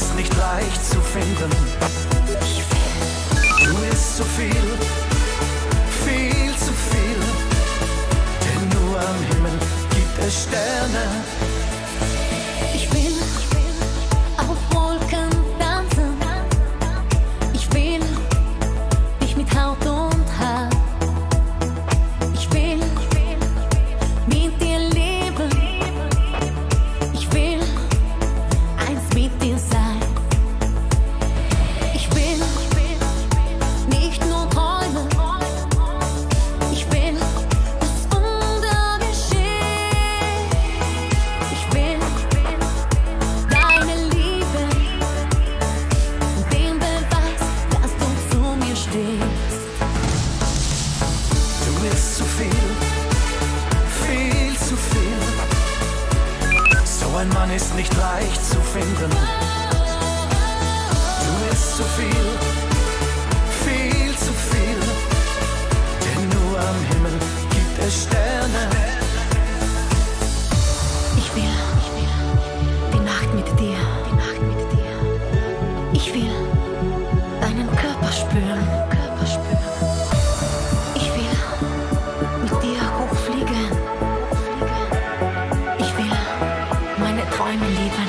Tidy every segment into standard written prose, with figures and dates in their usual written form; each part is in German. ist nicht leicht zu finden. Du isst zu viel zu viel, denn nur am Himmel gibt es Sterne. Ich will auf Wolken tanzen. Ich will dich mit Haut und Haar. Ich will mit dir leben. Ich will eins mit dir sein. Ich will nicht nur träumen. Ich will, dass Wunder geschehen. Ich will deine Liebe und den Beweis, dass du zu mir stehst. Du bist zu viel zu viel. So ein Mann ist nicht leicht zu finden. Du bist zu viel zu viel, denn nur am Himmel gibt es Sterne. Ich will die Nacht mit dir. Ich will deinen Körper spüren. Ich will mit dir hochfliegen. Ich will meine Träume leben.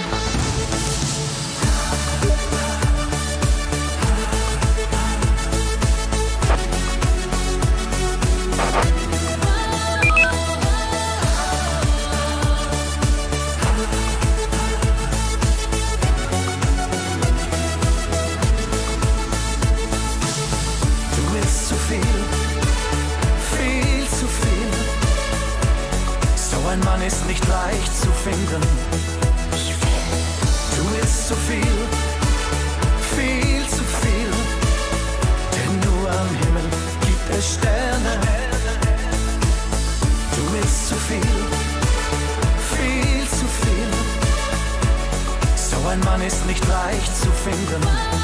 Du bist zu viel zu viel. So ein Mann ist nicht leicht zu finden. Du bist zu viel zu viel, denn nur am Himmel gibt es Sterne. Du bist zu viel zu viel. So ein Mann ist nicht leicht zu finden.